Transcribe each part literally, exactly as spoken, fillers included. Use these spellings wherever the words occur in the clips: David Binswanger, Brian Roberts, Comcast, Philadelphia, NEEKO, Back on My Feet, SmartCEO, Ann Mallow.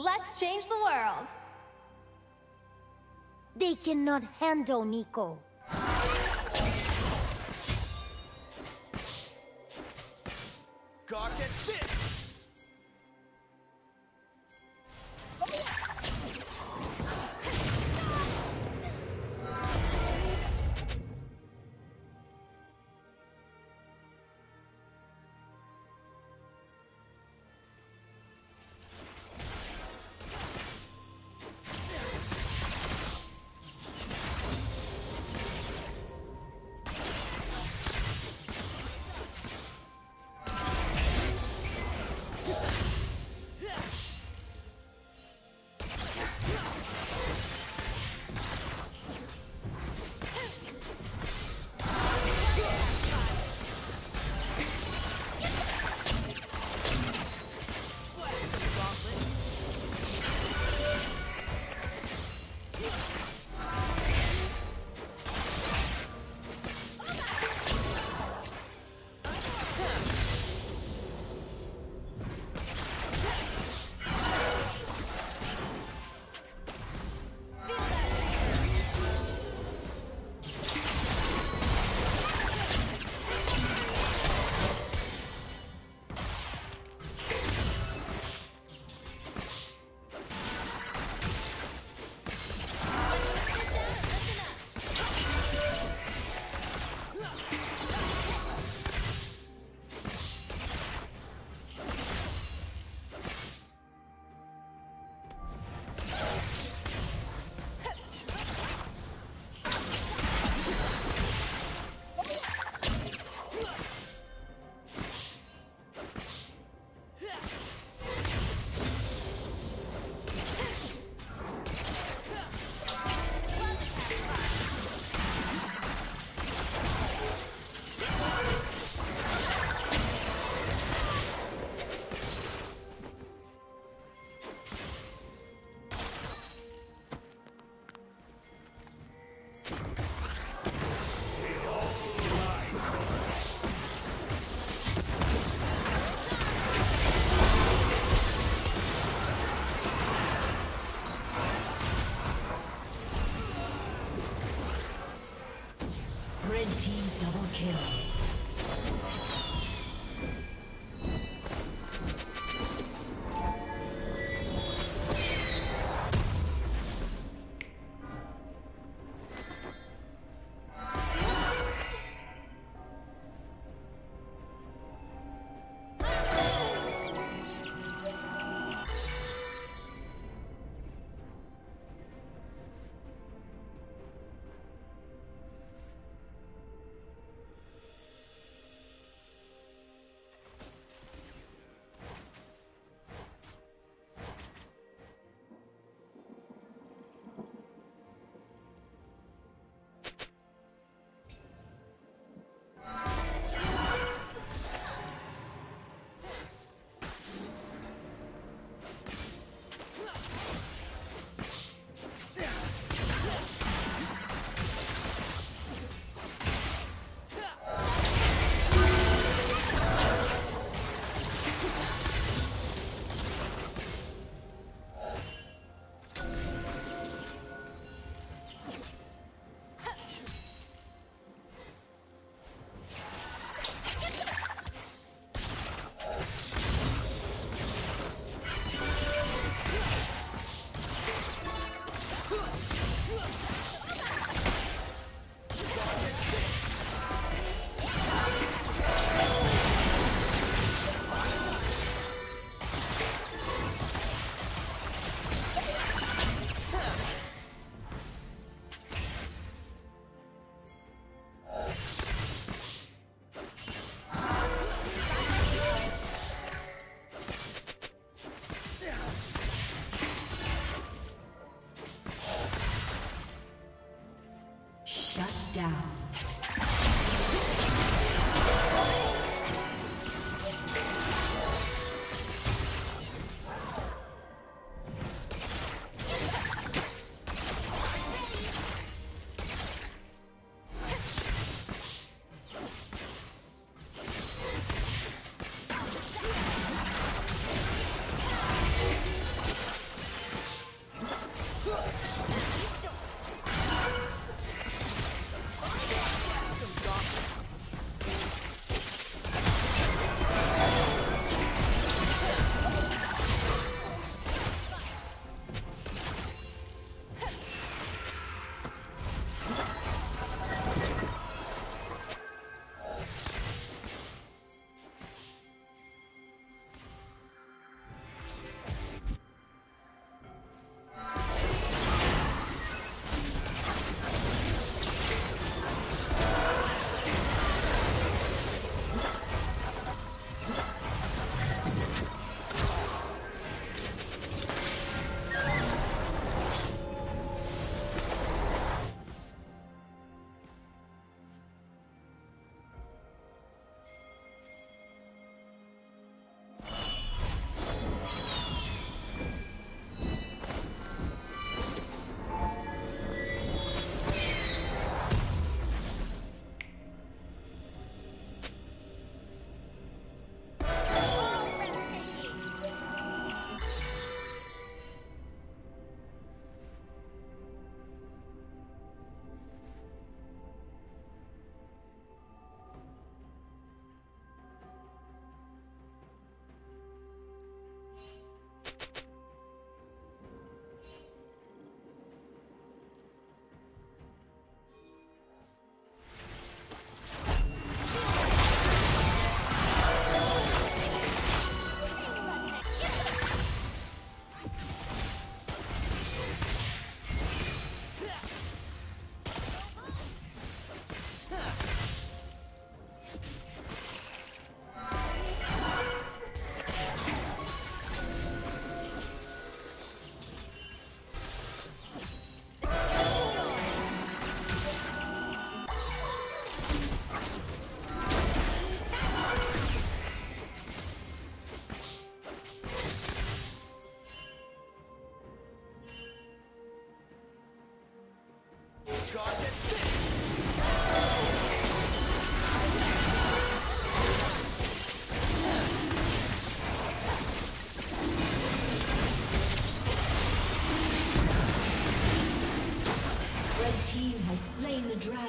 Let's change the world! They cannot handle NEEKO. God, get this!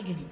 him.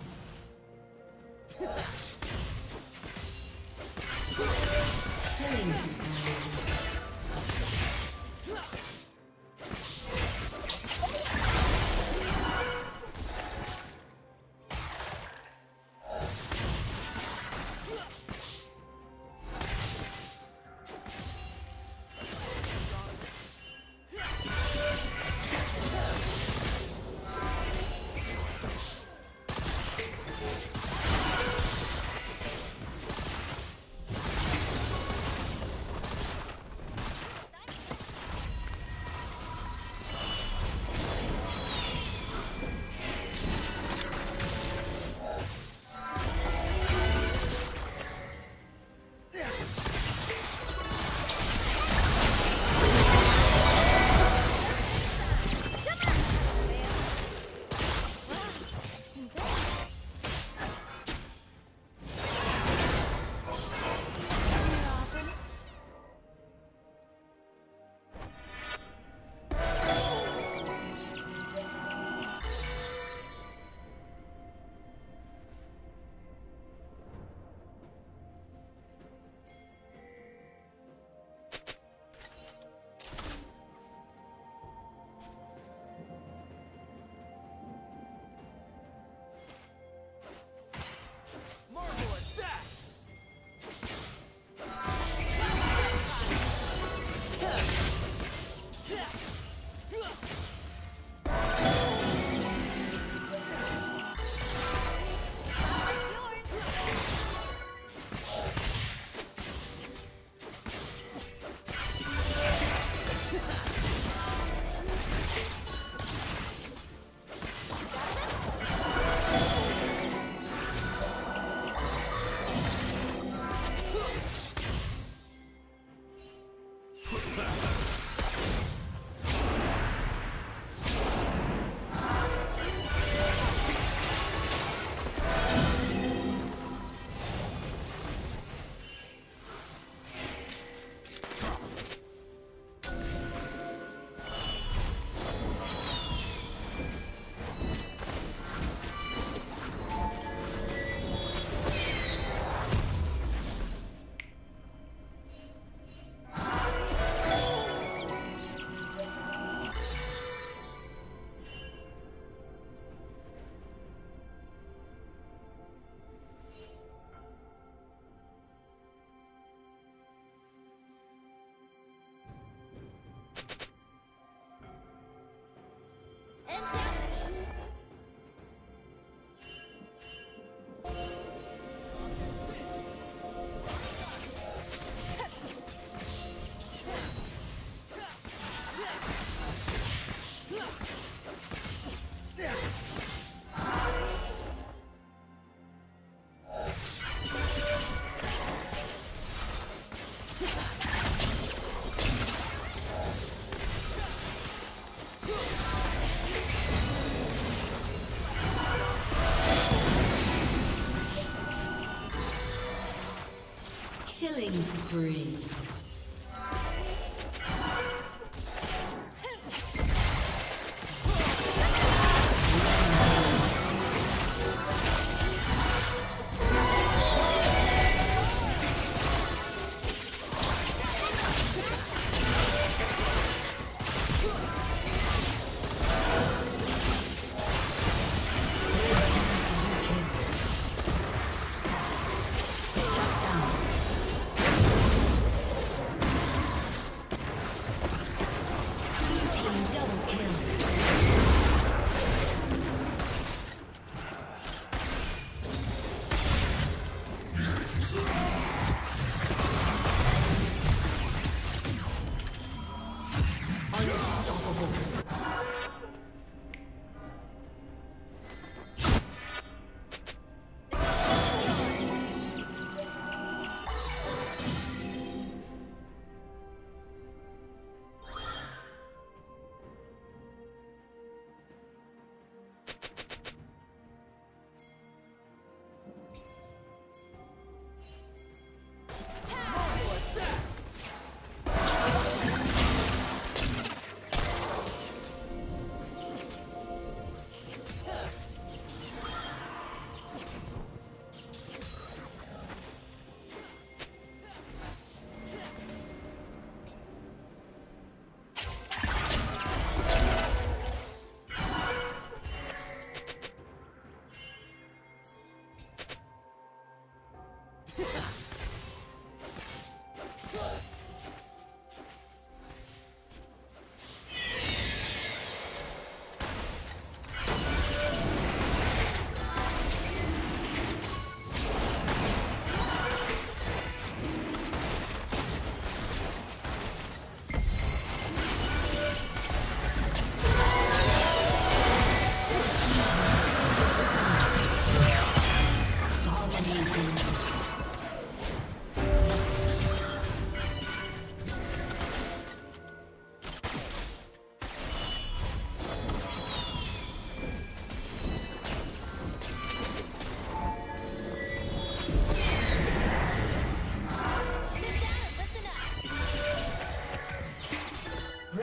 Killing spree.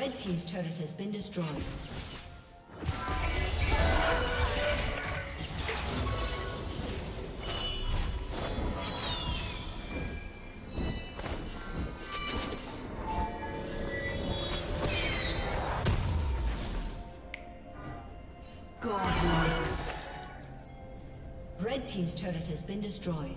Red team's turret has been destroyed. God. Red team's turret has been destroyed.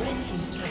Red team's turret has been destroyed.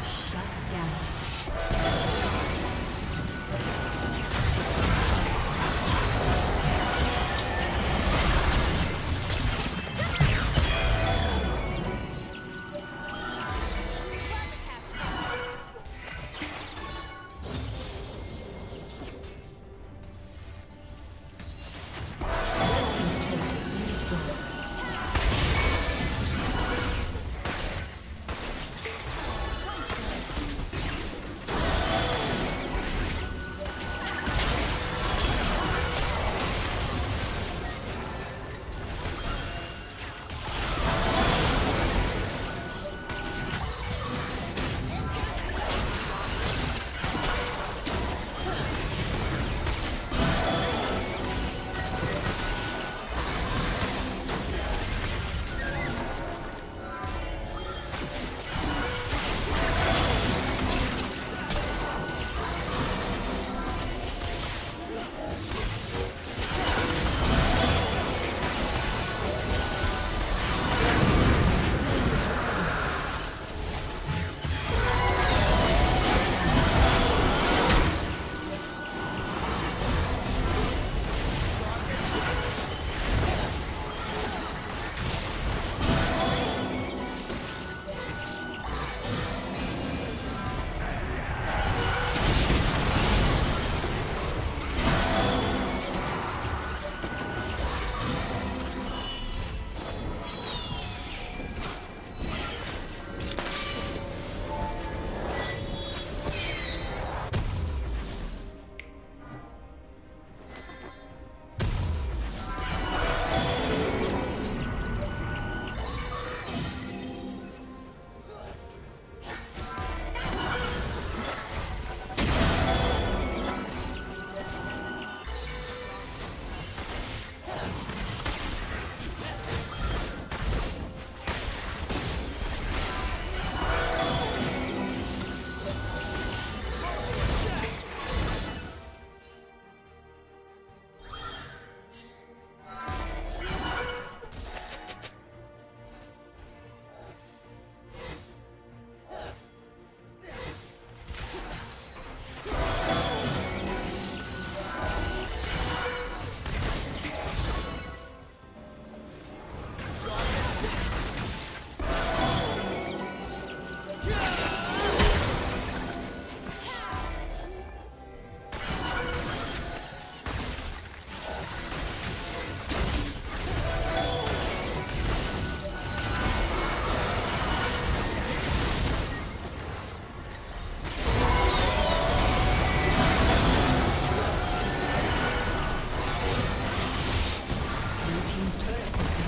Shut down.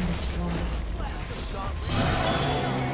Destroyed.